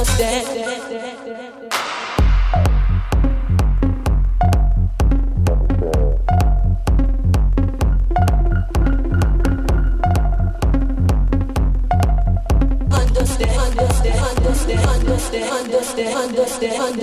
understand. Understand.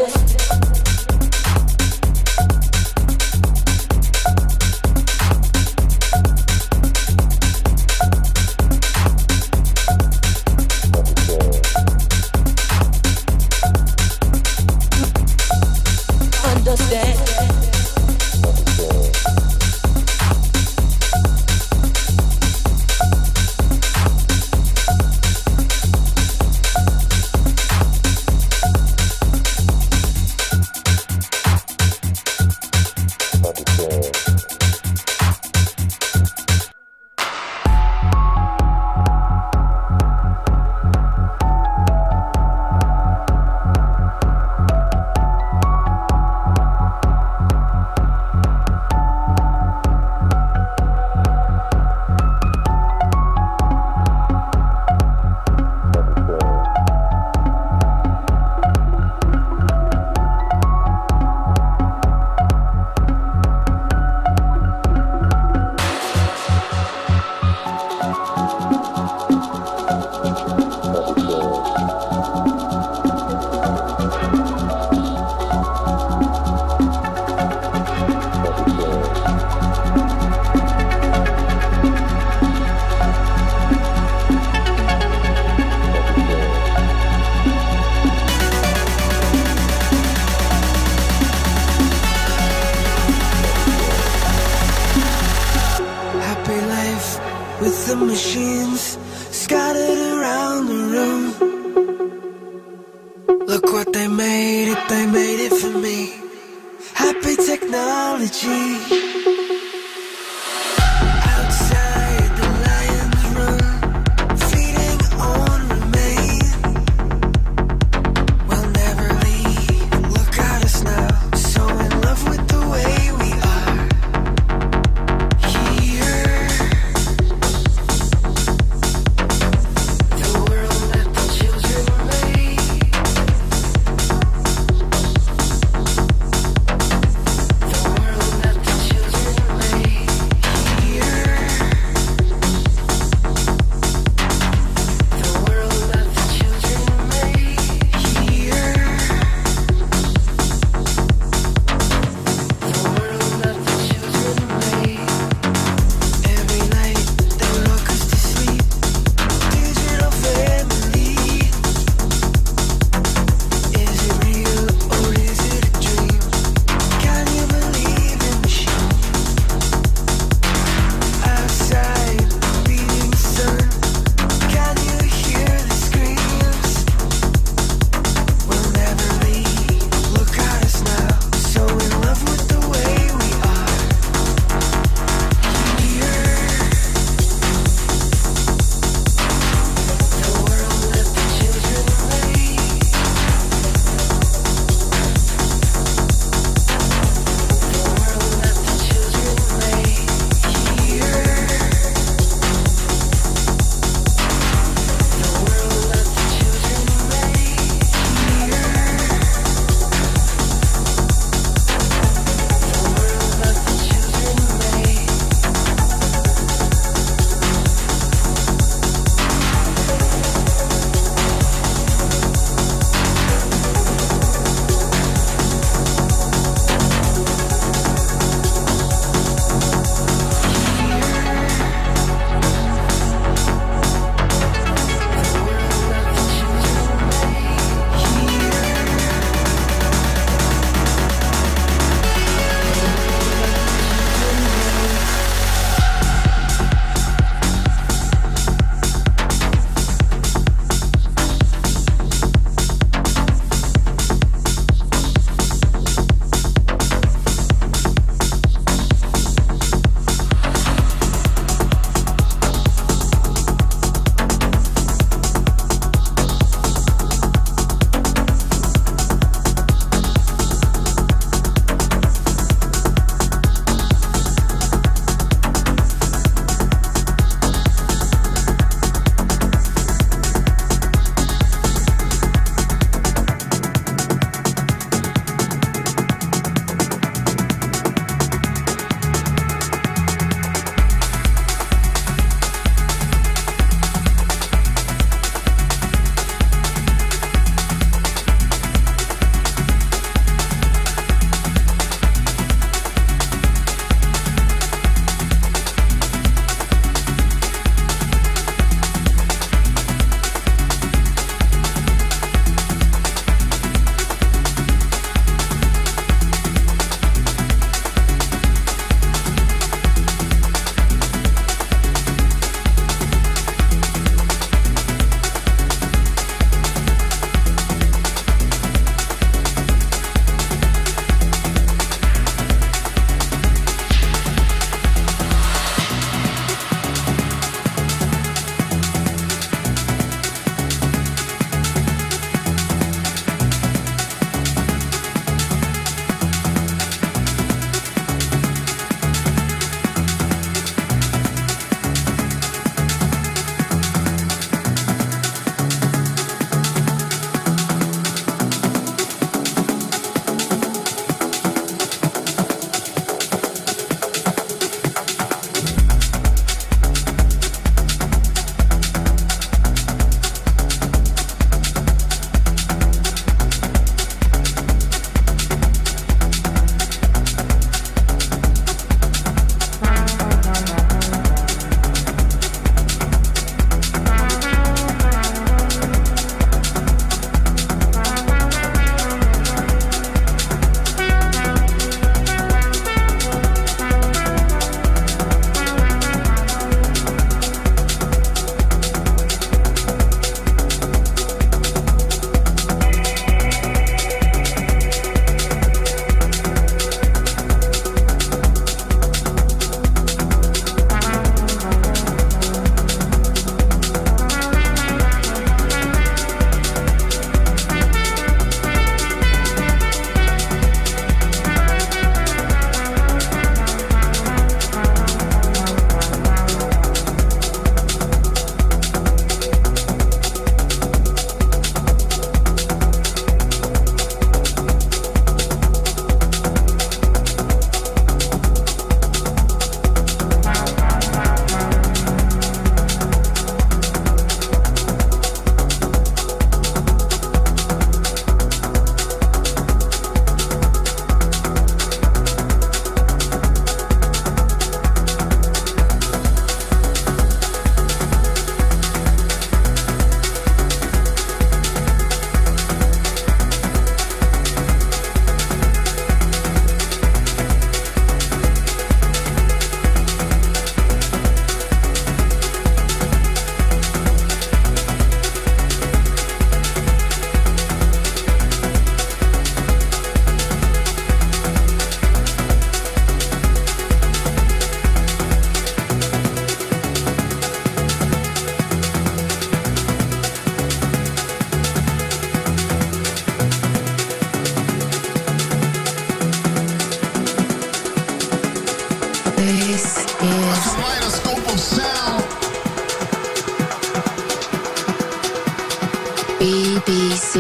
BBC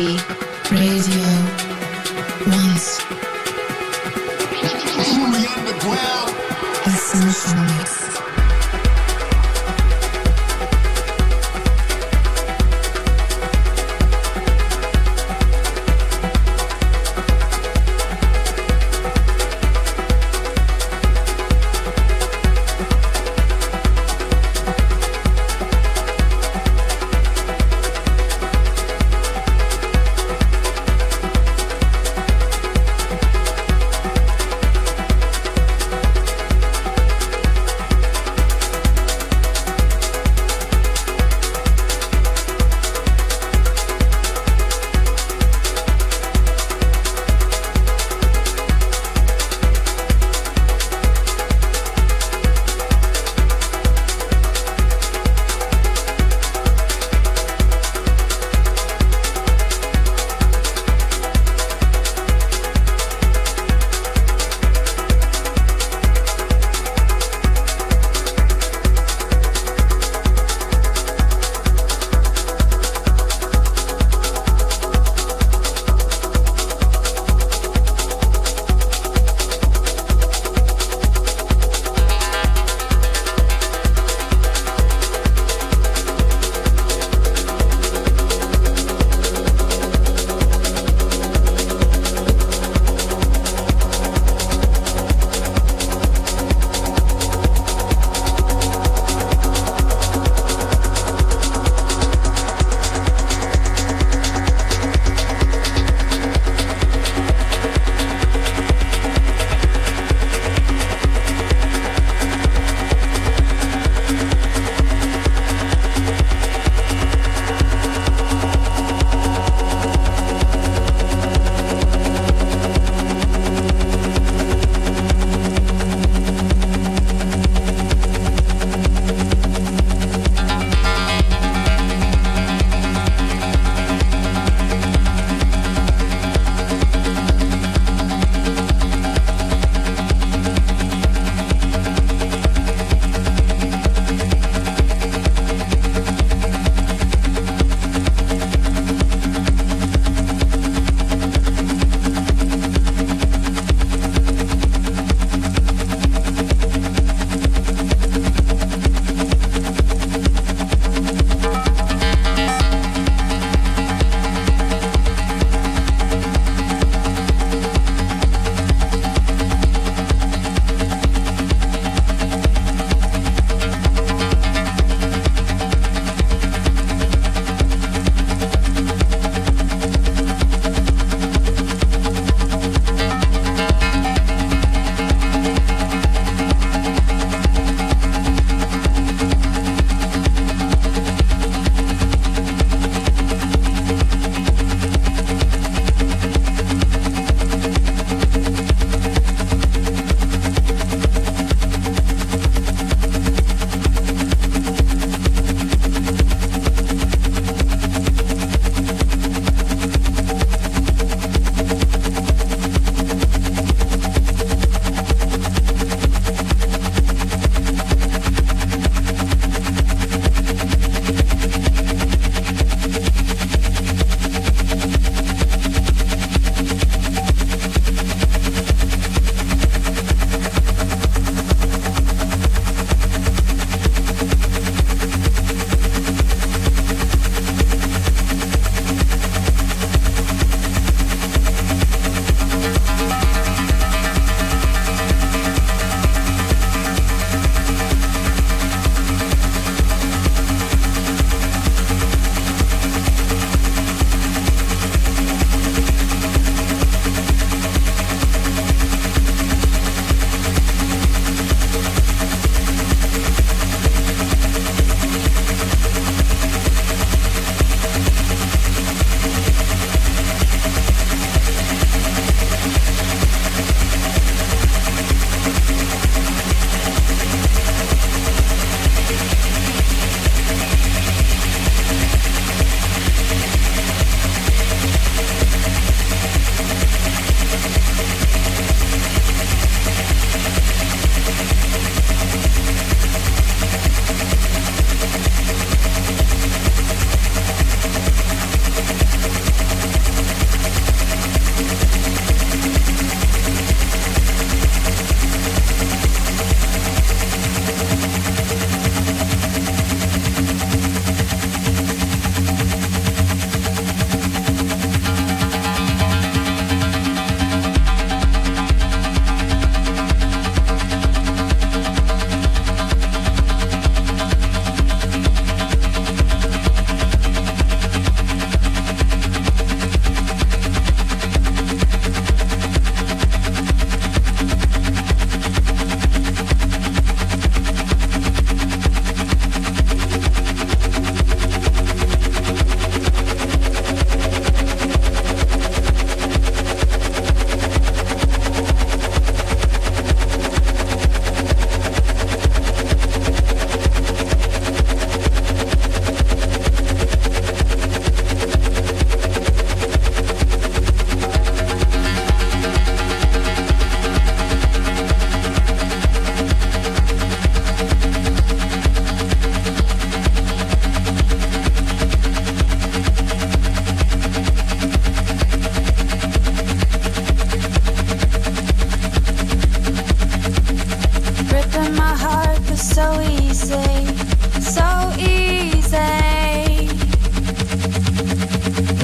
Radio 1's Only Underground Essential Mix.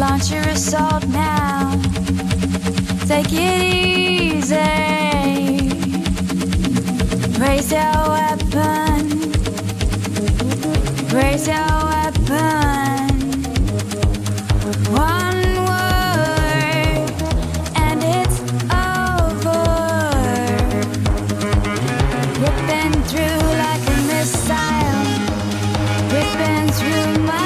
Launch your assault now. Take it easy. Raise your weapon. Raise your weapon. One word and it's over. Ripping through like a missile. Ripping through my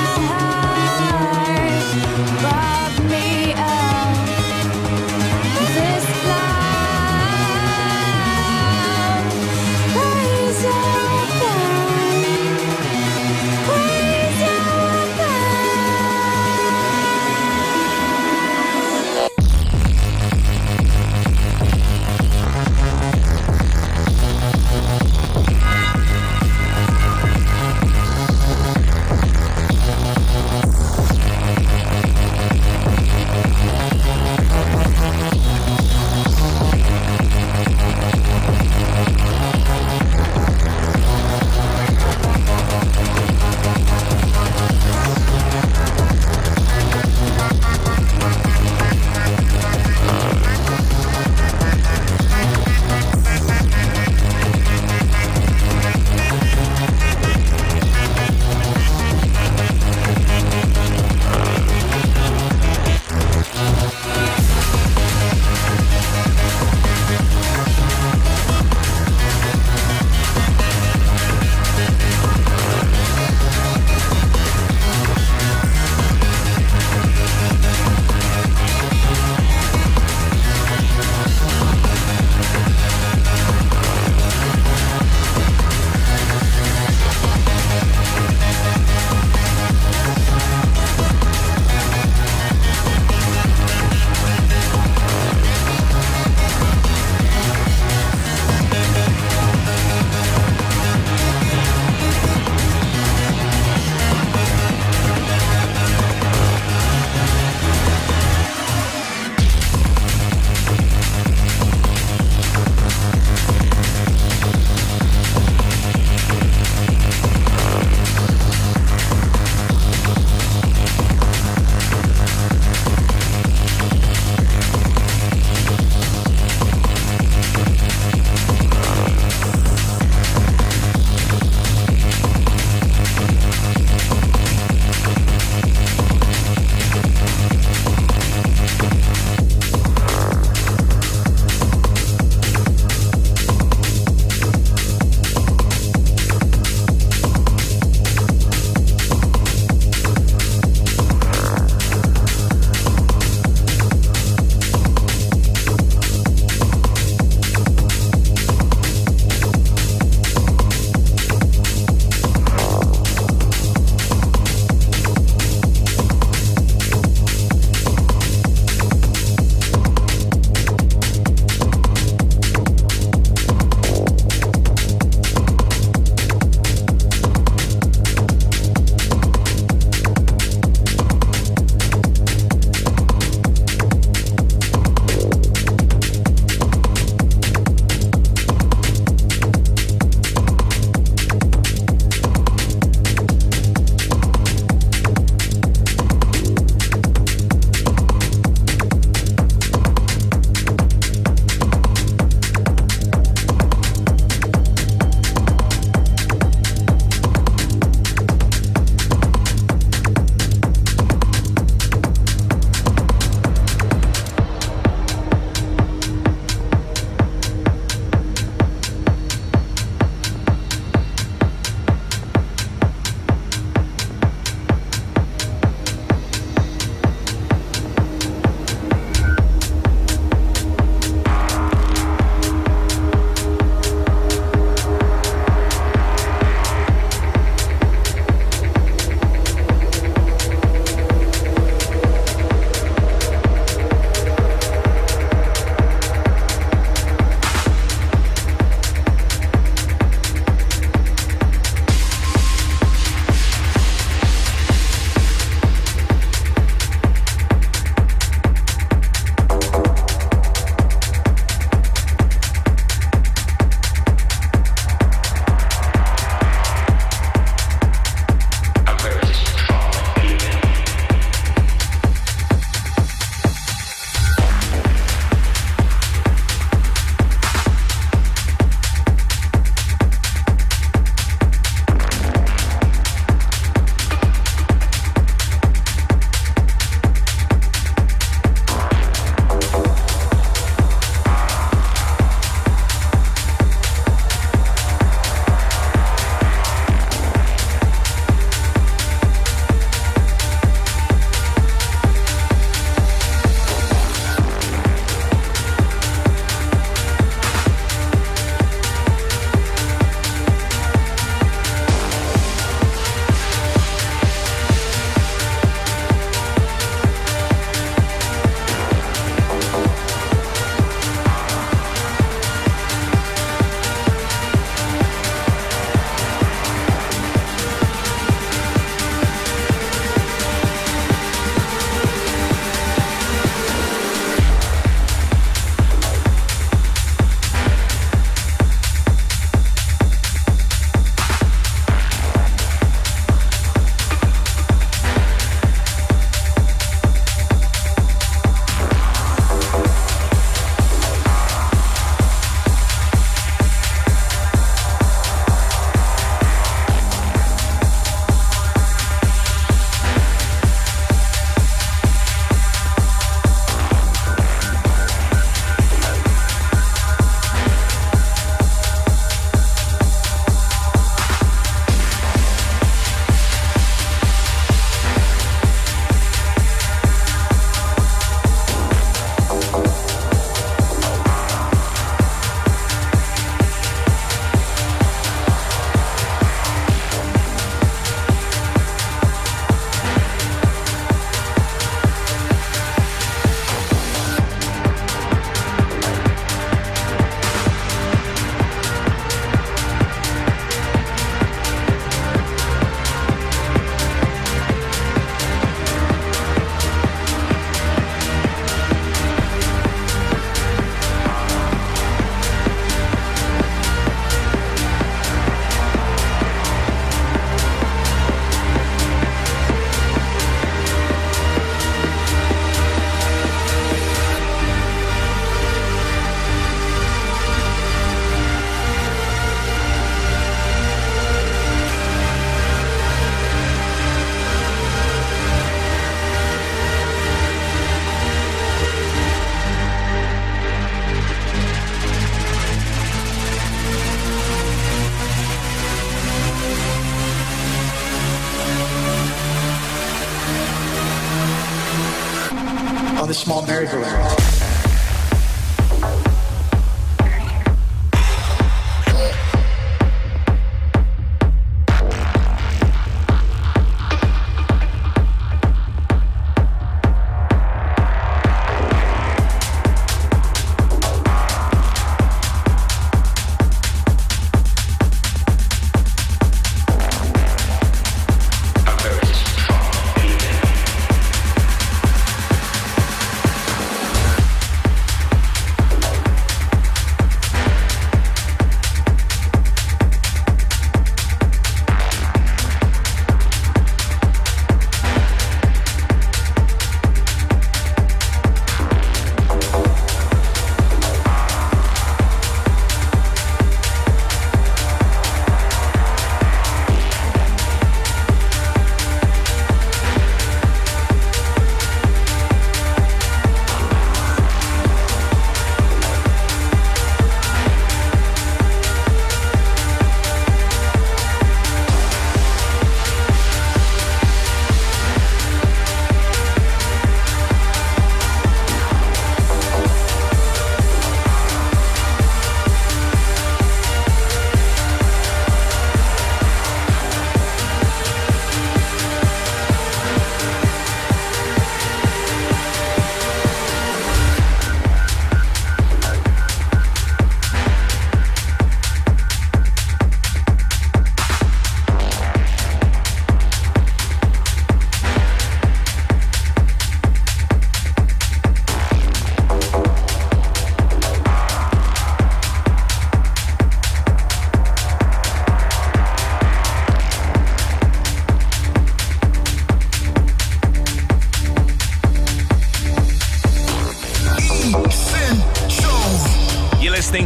on the small merry-go-round.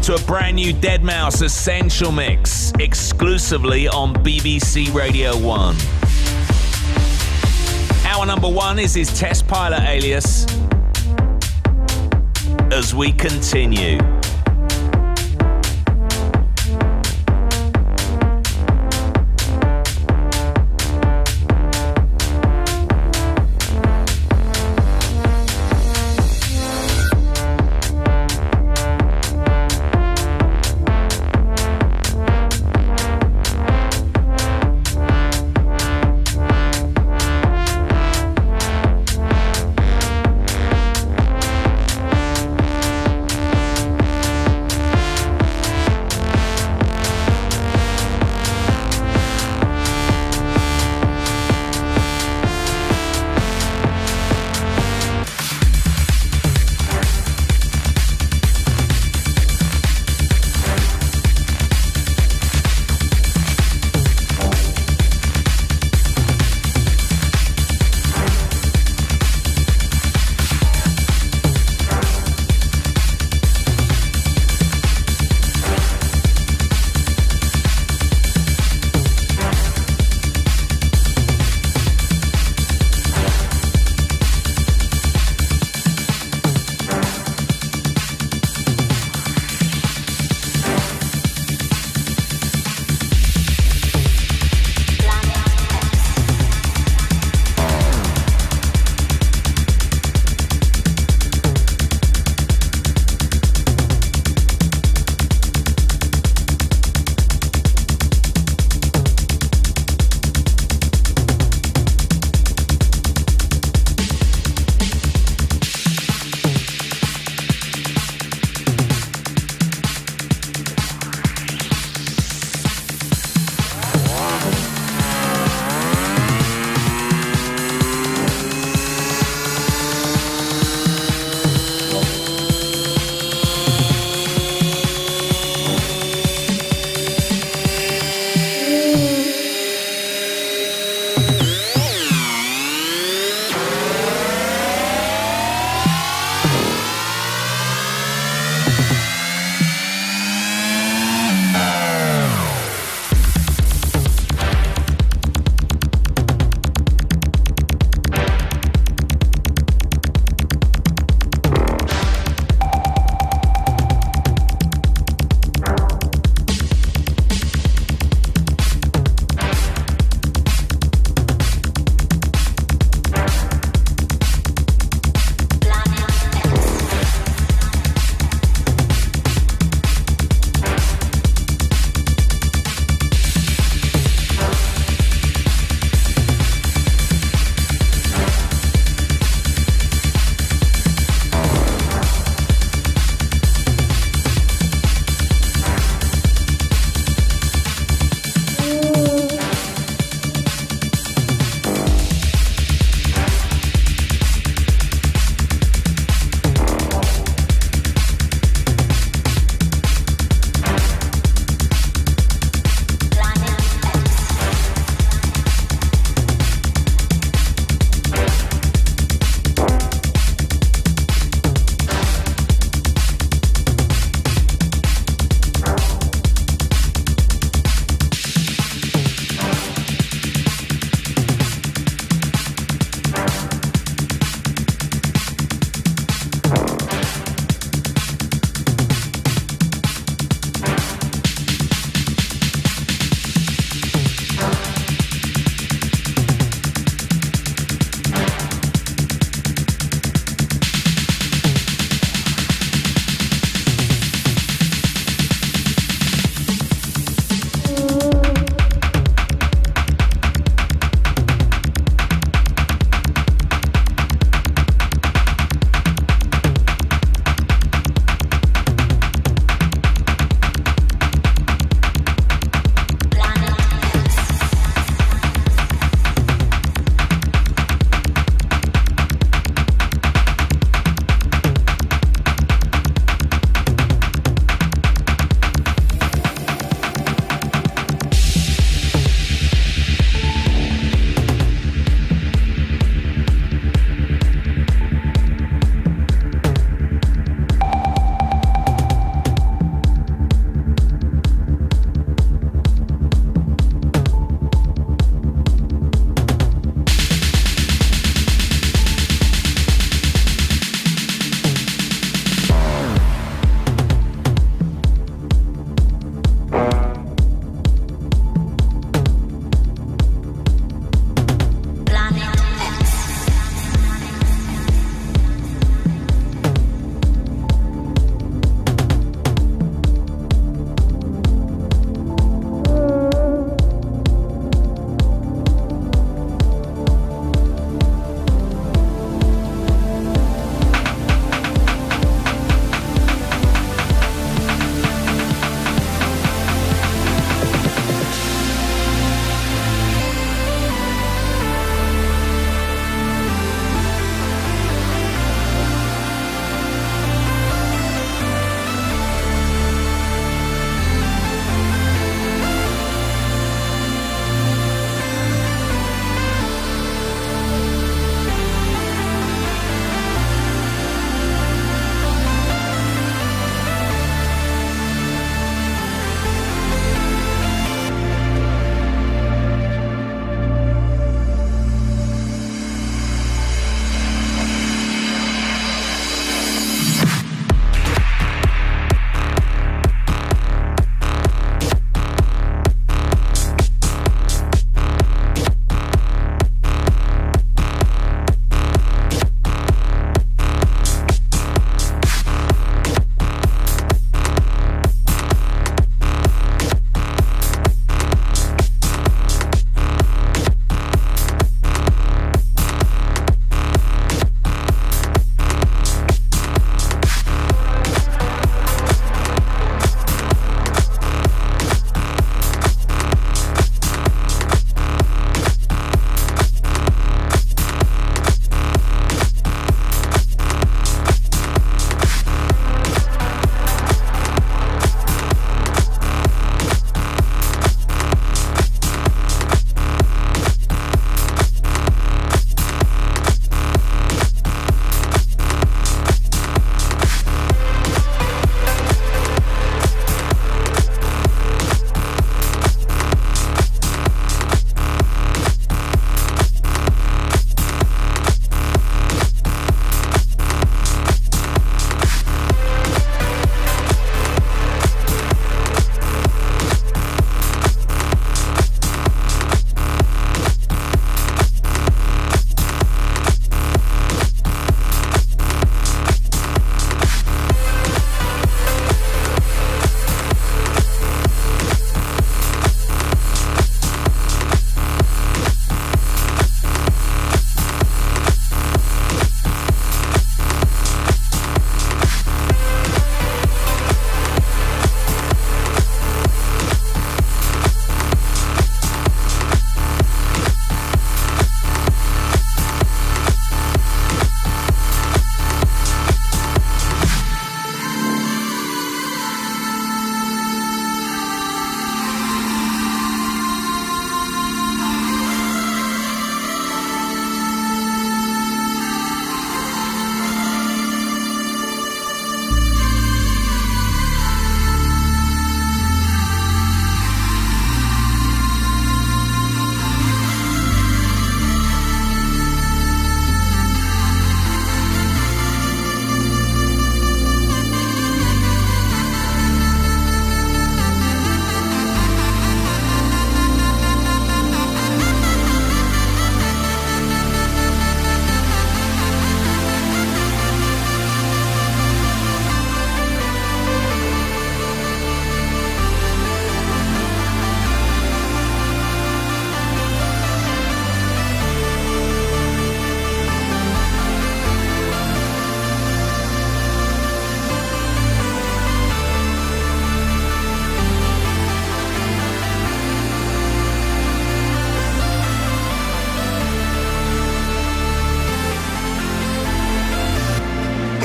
To a brand new deadmau5 Essential Mix, exclusively on BBC Radio 1. Our number one is his Test Pilot alias. As we continue.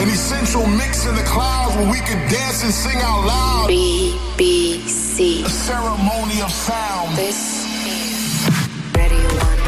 an essential mix in the clouds where we could dance and sing out loud. BBC. A ceremony of sound. This is Radio 1.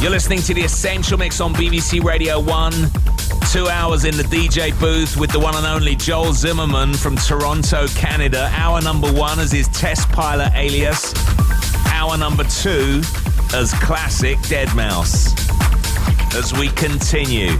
You're listening to The Essential Mix on BBC Radio 1. 2 hours in the DJ booth with the one and only Joel Zimmerman from Toronto, Canada. Hour number one is his Test Pilot alias. Hour number two as classic deadmau5. As we continue.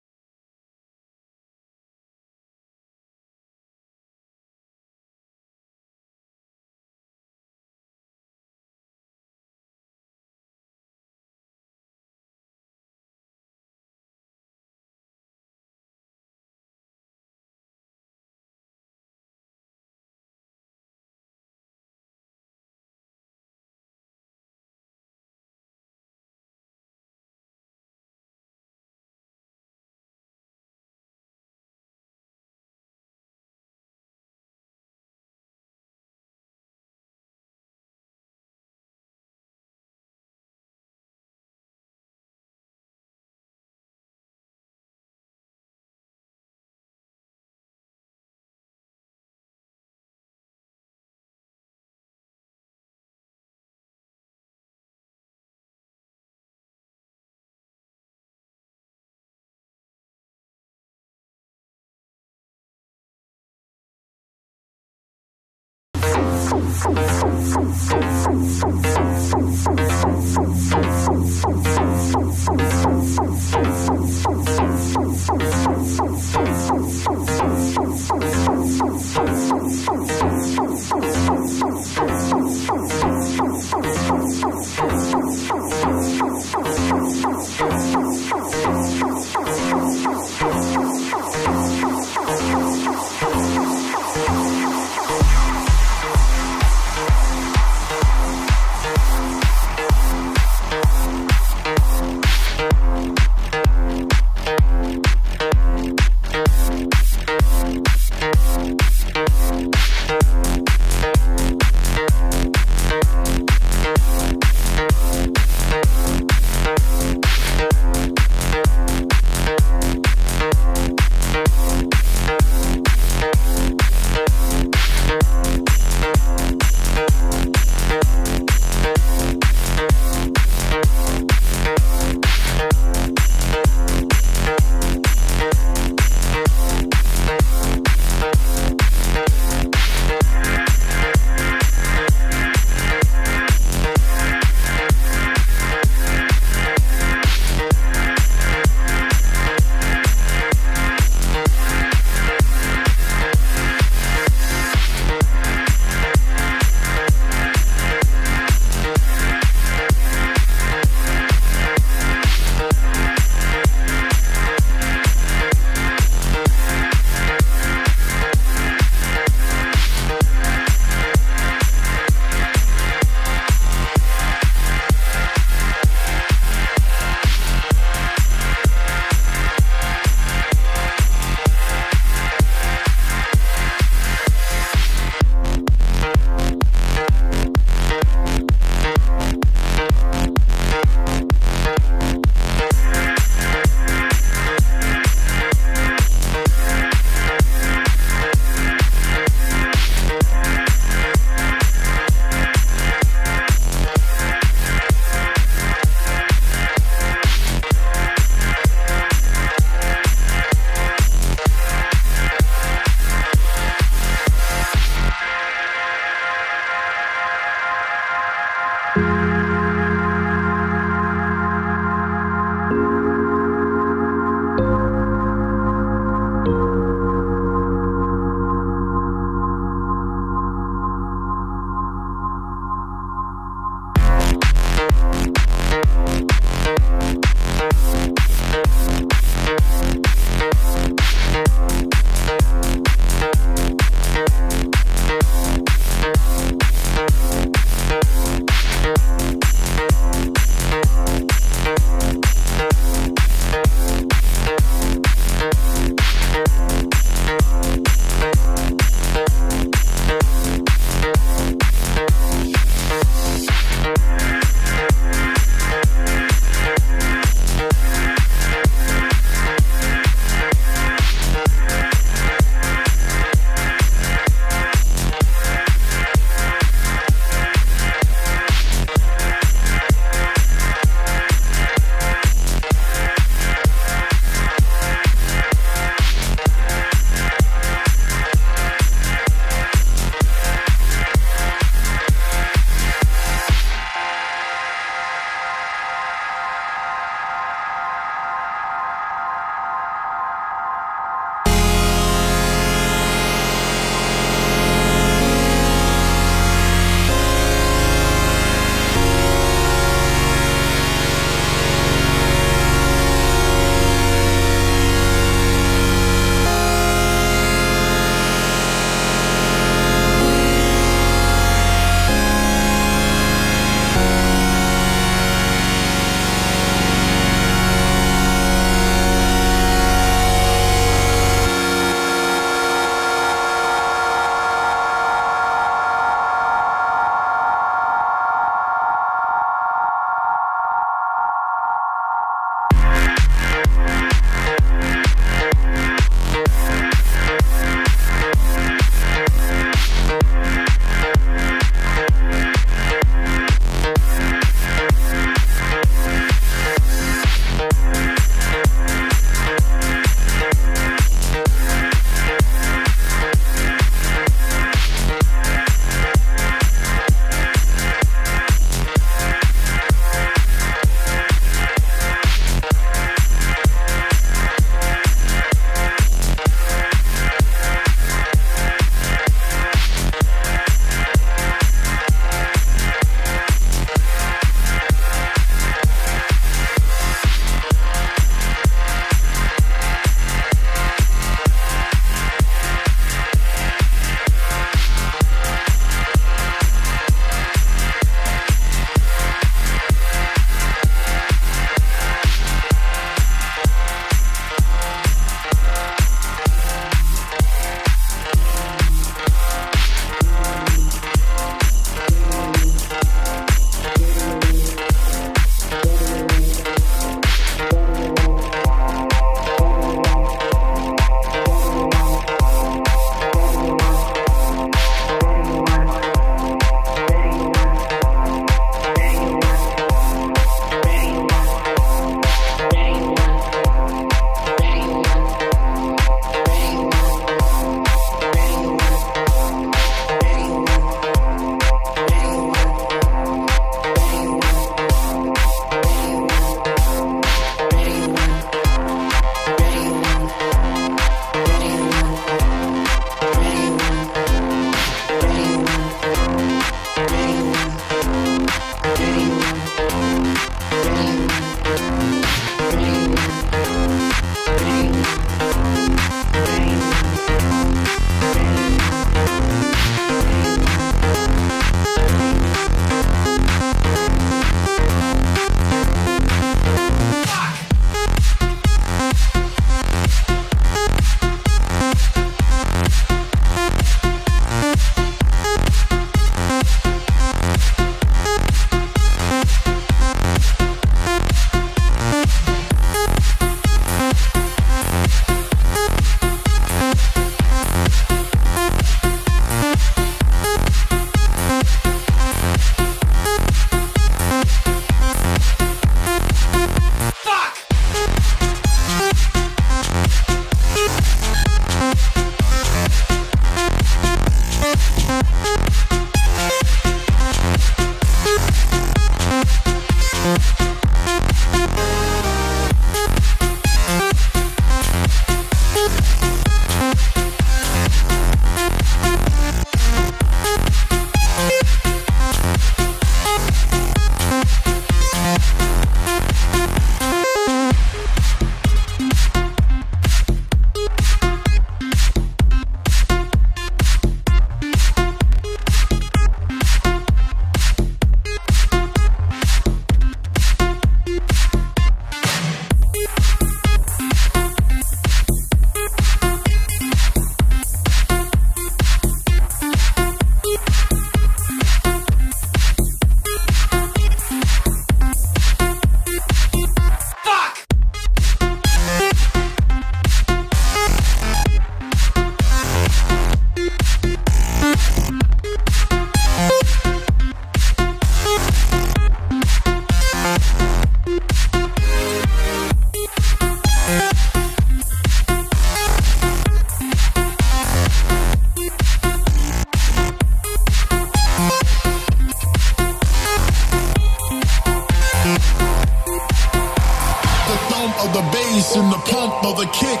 of the bass and the pump of the kick.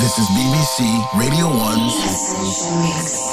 This is BBC Radio 1's Essential Mix.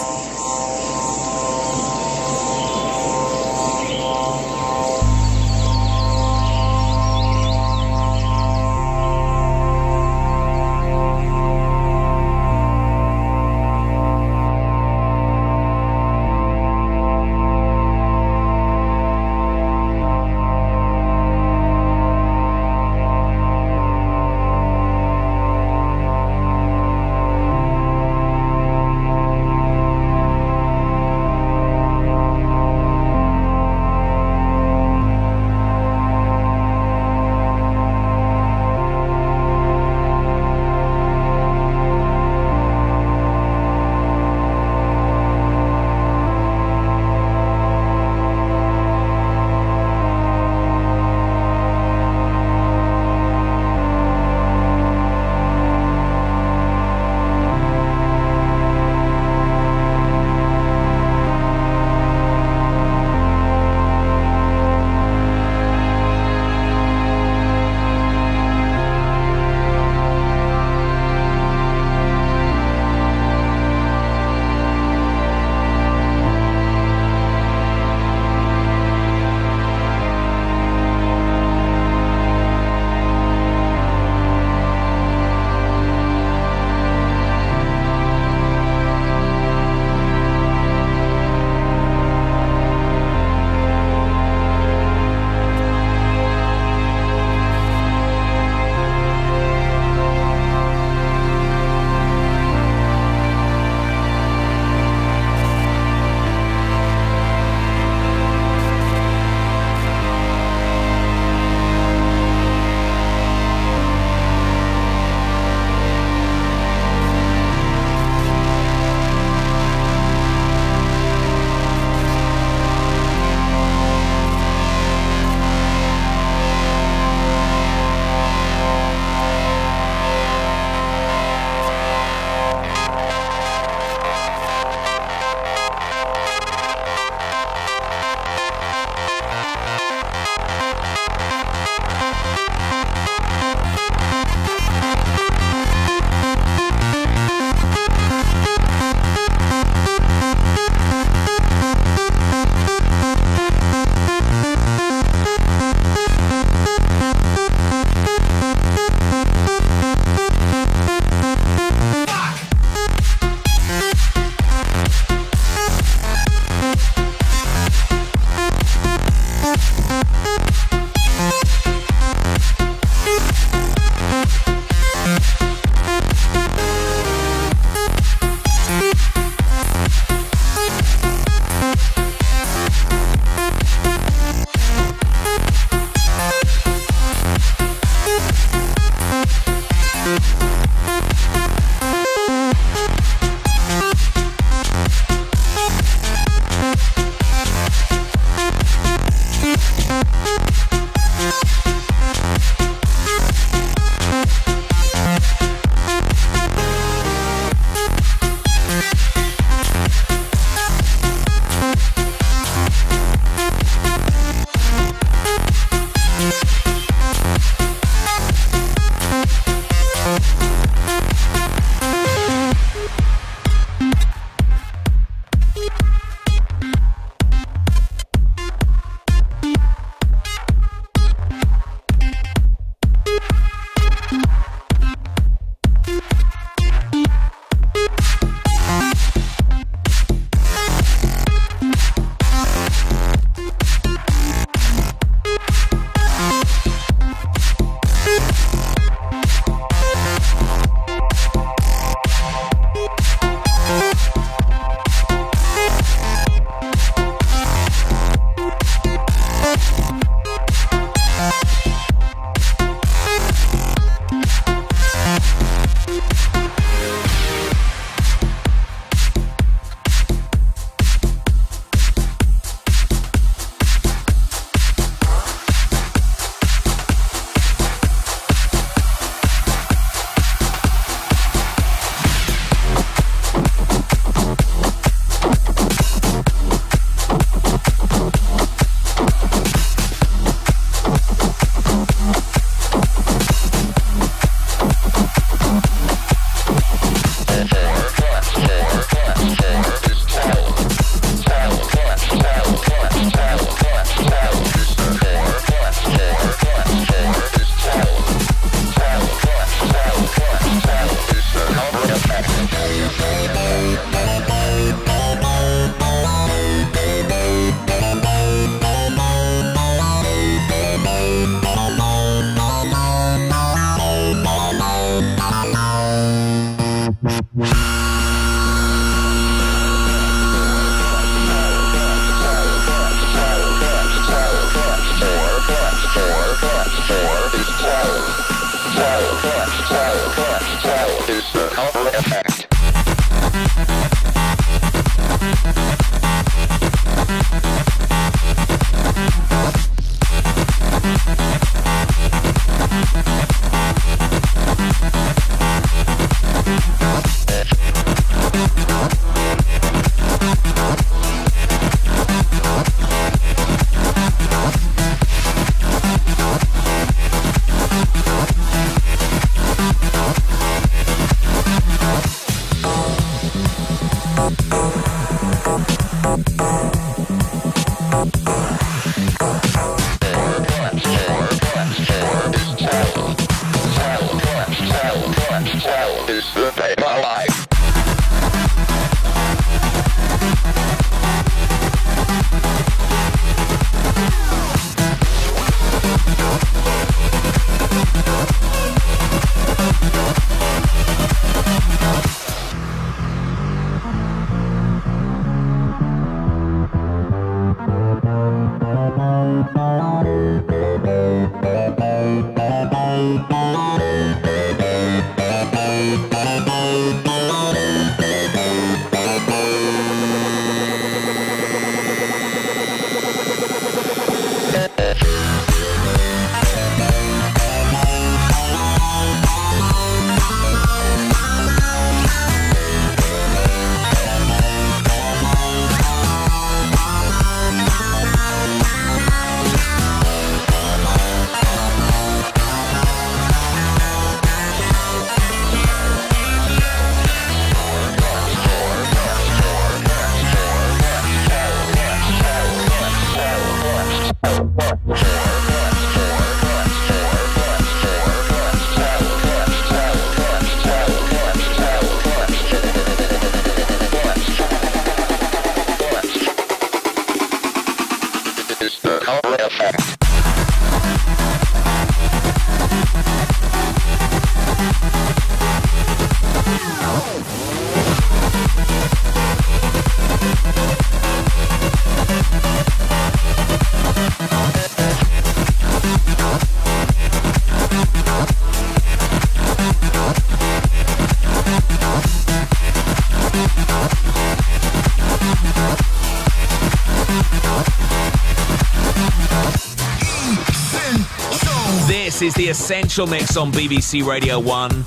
Is the Essential Mix on BBC Radio 1.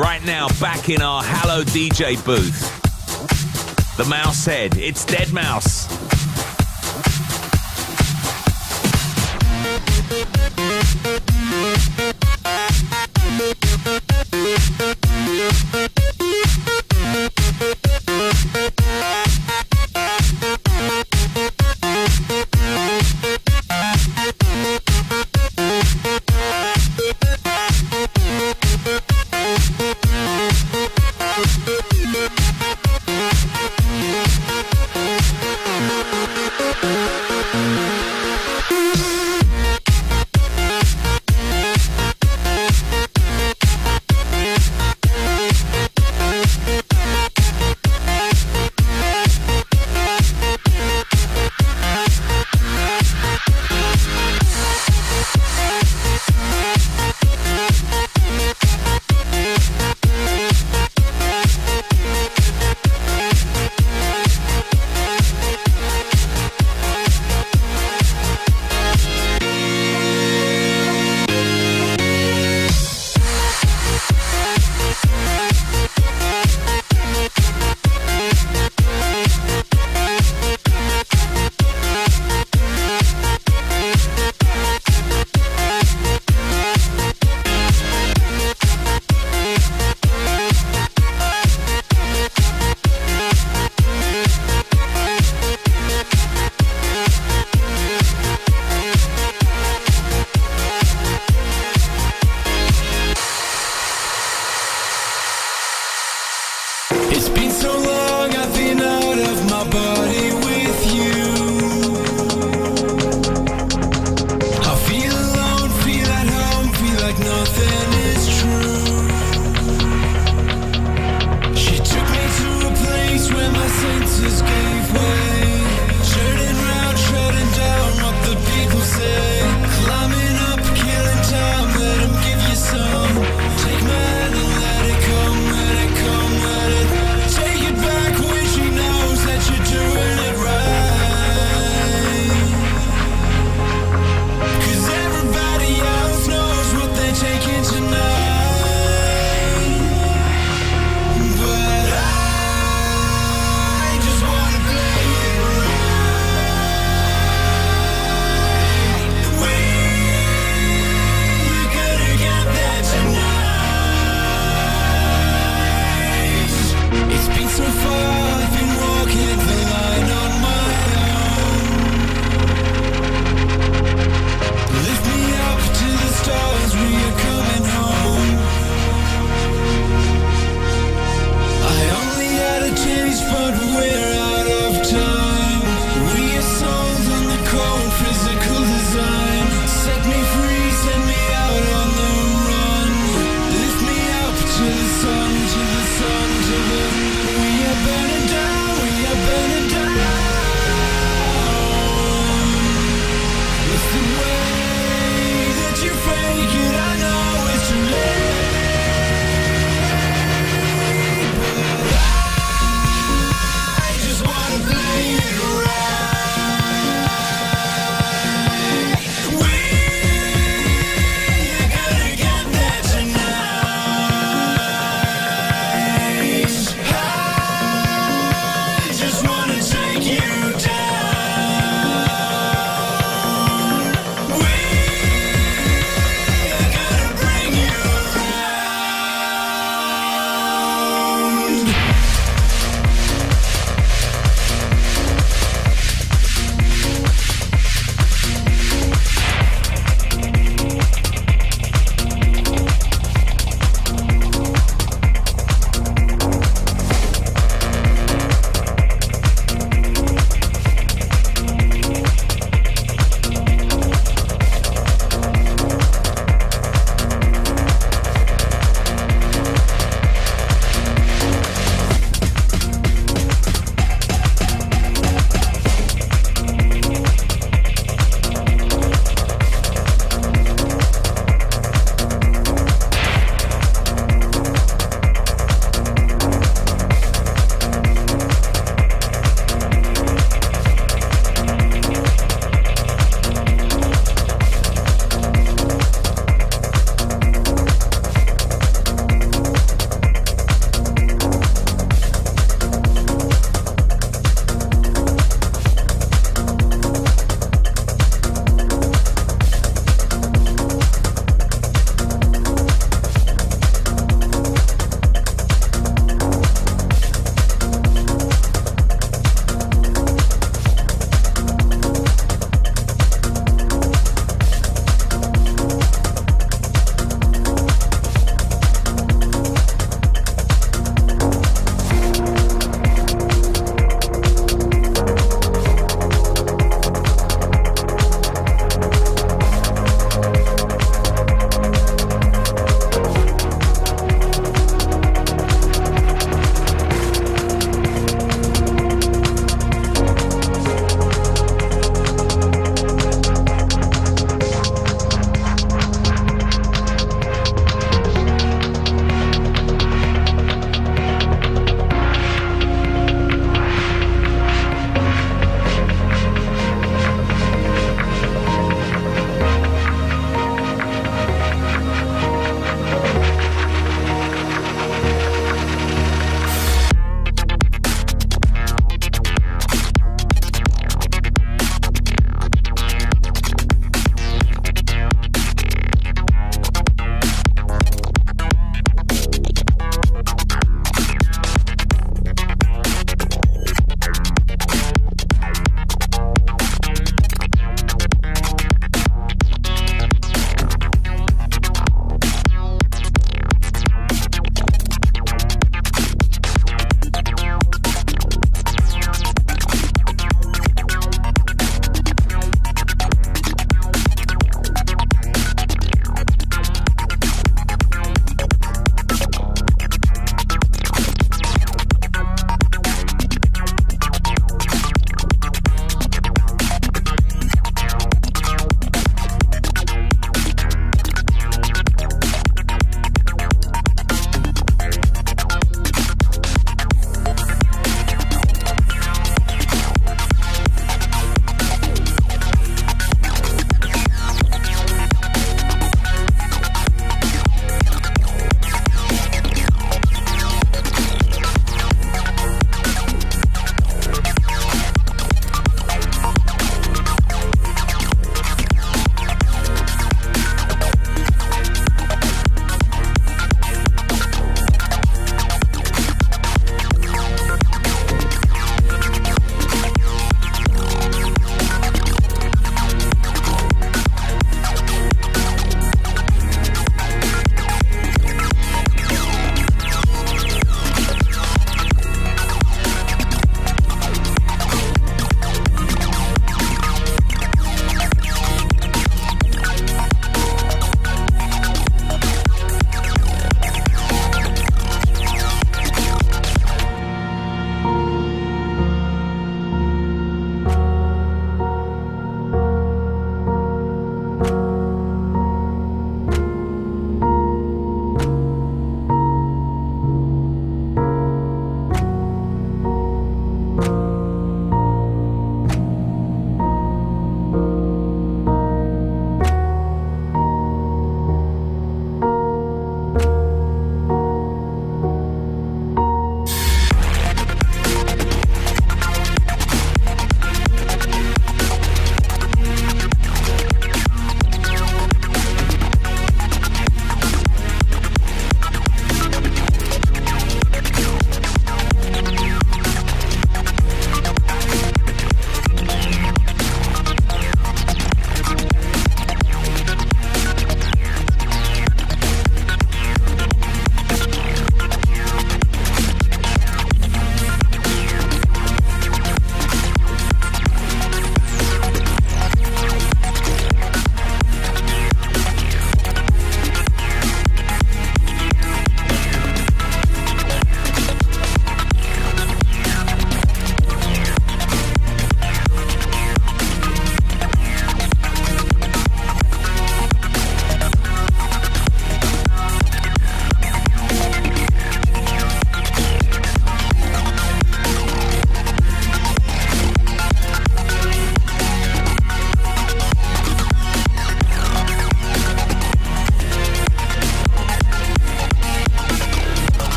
Right now, back in our Hallow DJ booth. The Mouse Head, it's deadmau5.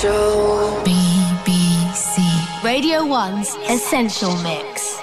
Joel. BBC Radio 1's Essential Mix.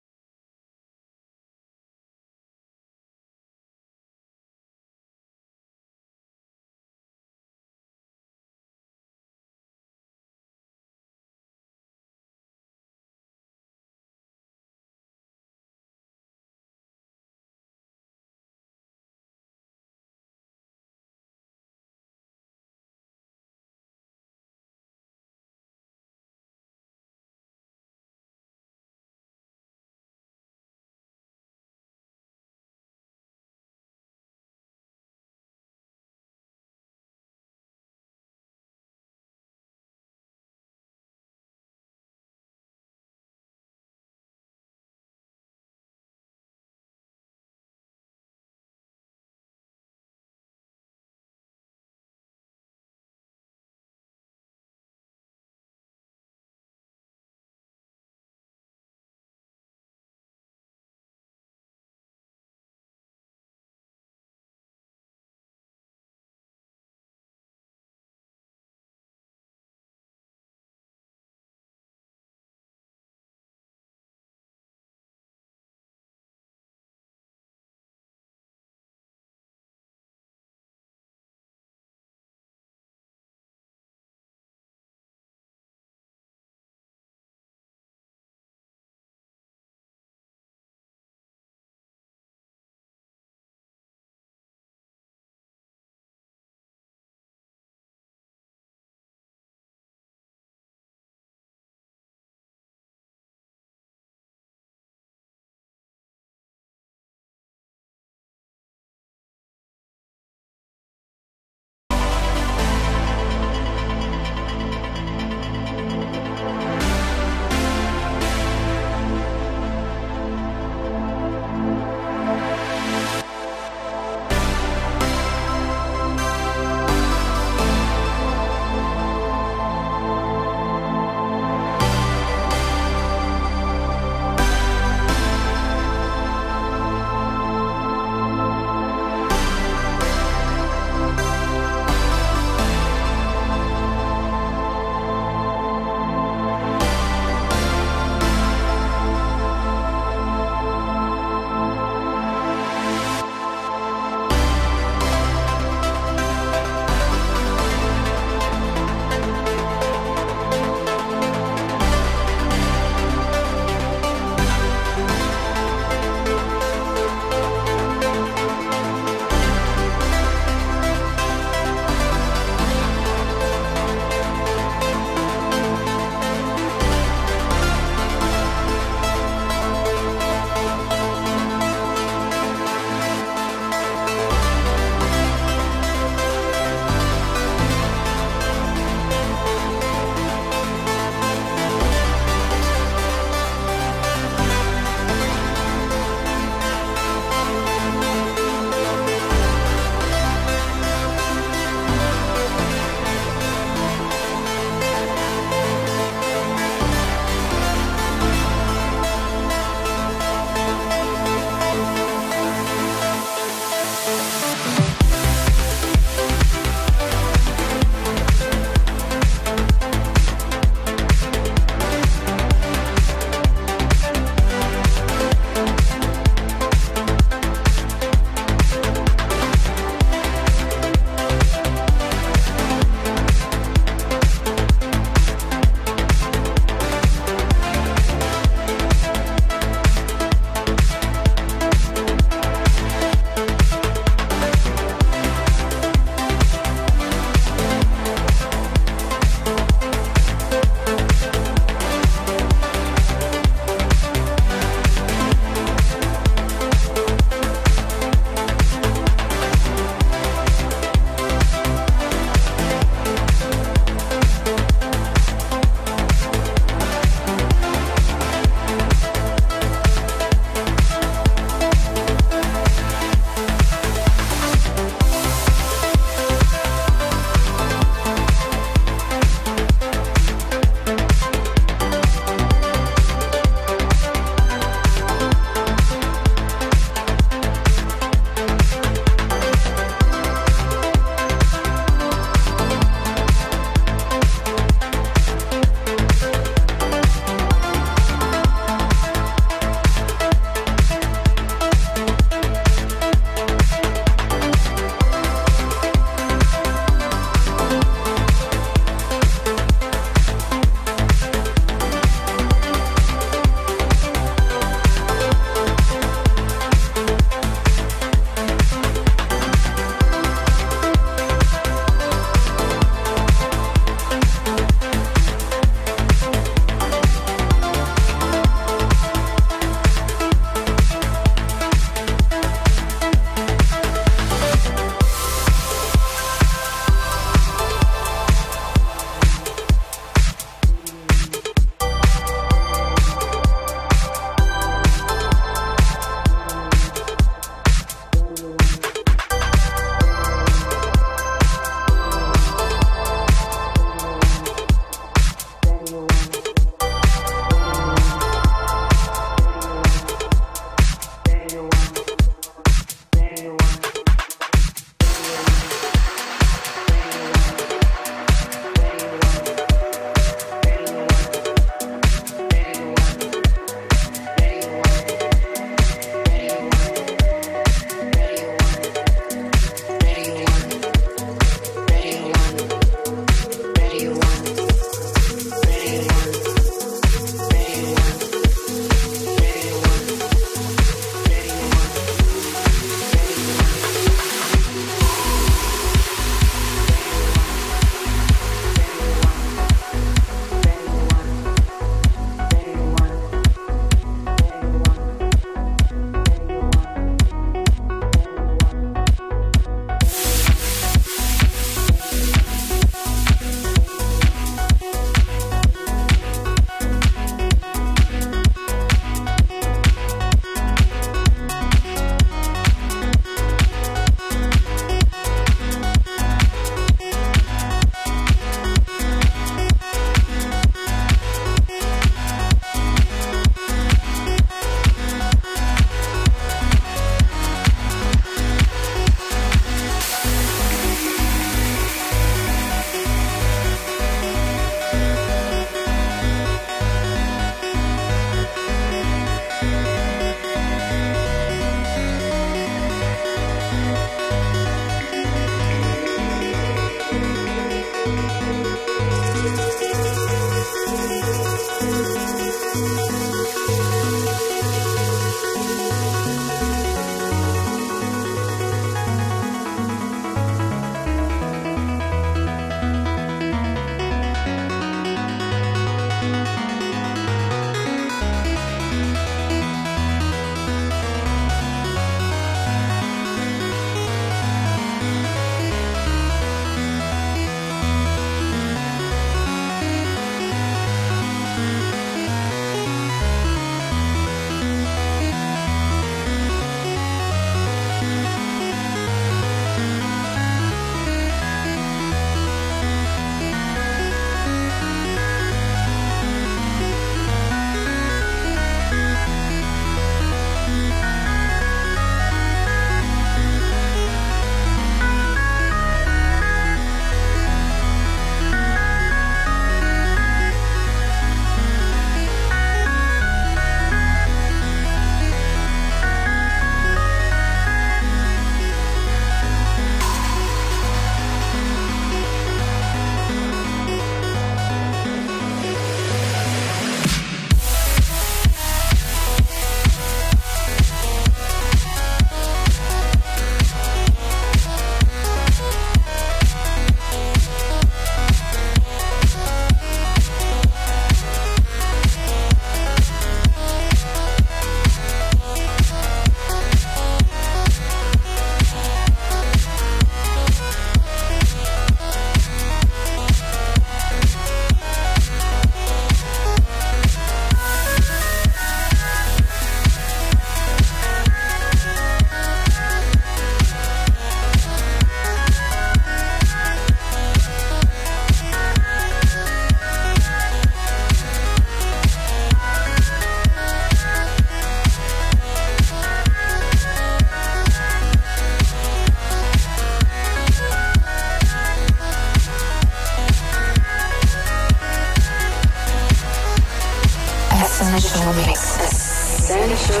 Essential Mix. Essential.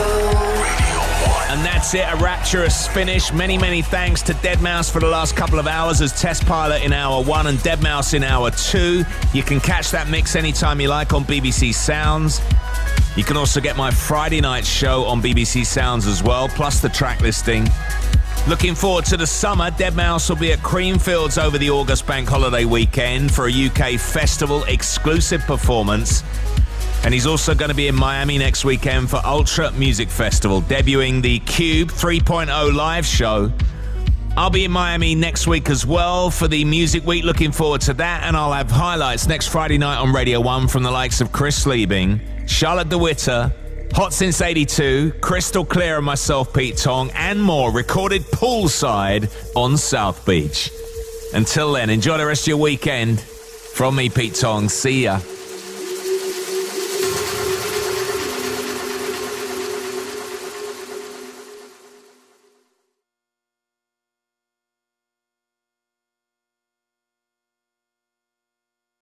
And that's it, a rapturous finish. Many thanks to deadmau5 for the last couple of hours as Test Pilot in hour one and deadmau5 in hour two. You can catch that mix anytime you like on BBC Sounds. You can also get my Friday night show on BBC Sounds as well, plus the track listing. Looking forward to the summer. deadmau5 will be at Creamfields over the August bank holiday weekend for a UK festival exclusive performance. And he's also going to be in Miami next weekend for Ultra Music Festival, debuting the Cube 3.0 live show. I'll be in Miami next week as well for the Music Week. Looking forward to that. And I'll have highlights next Friday night on Radio 1 from the likes of Chris Liebing, Charlotte DeWitter, Hot Since 82, Crystal Clear and myself, Pete Tong, and more, recorded poolside on South Beach. Until then, enjoy the rest of your weekend. From me, Pete Tong. See ya.